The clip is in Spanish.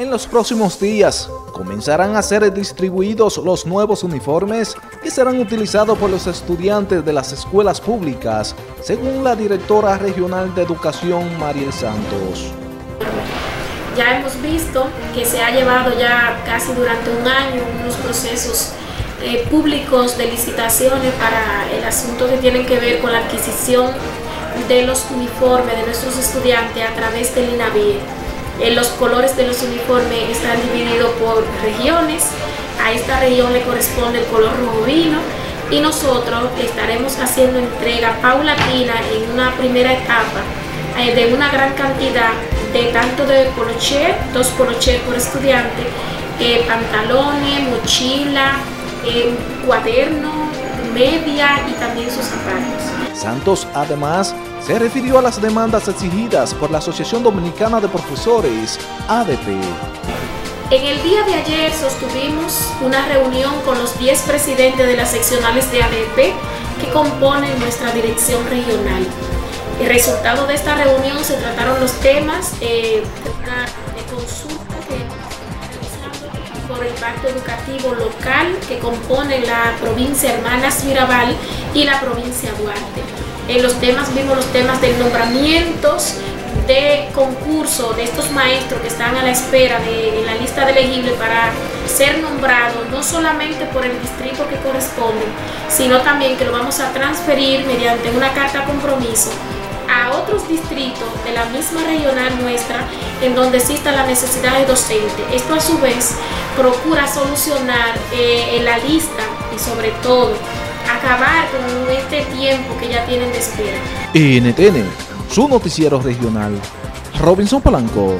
En los próximos días comenzarán a ser distribuidos los nuevos uniformes que serán utilizados por los estudiantes de las escuelas públicas, según la directora regional de Educación, Mariel Santos. Ya hemos visto que se ha llevado ya casi durante un año unos procesos públicos de licitaciones para el asunto que tienen que ver con la adquisición de los uniformes de nuestros estudiantes a través del INABI. Los colores de los uniformes están divididos por regiones. A esta región le corresponde el color rojo vino y nosotros estaremos haciendo entrega paulatina en una primera etapa de una gran cantidad de tanto de poloché, 2 polochés por estudiante, pantalones, mochila, cuaderno, media y también sus zapatos. Santos además se refirió a las demandas exigidas por la Asociación Dominicana de Profesores, ADP. En el día de ayer sostuvimos una reunión con los 10 presidentes de las seccionales de ADP que componen nuestra dirección regional. El resultado de esta reunión se trataron los temas de consulta que por el Pacto Educativo Local que compone la provincia Hermanas Mirabal y la provincia Duarte. Vimos los temas de nombramientos, de concurso de estos maestros que están a la espera de la lista de elegibles para ser nombrados no solamente por el distrito que corresponde, sino también que lo vamos a transferir mediante una carta compromiso a otros distritos de la misma regional nuestra en donde existan las necesidades docentes. Esto a su vez procura solucionar en la lista y sobre todo acabar con este tiempo que ya tienen de espera. NTN, su noticiero regional, Robinson Polanco.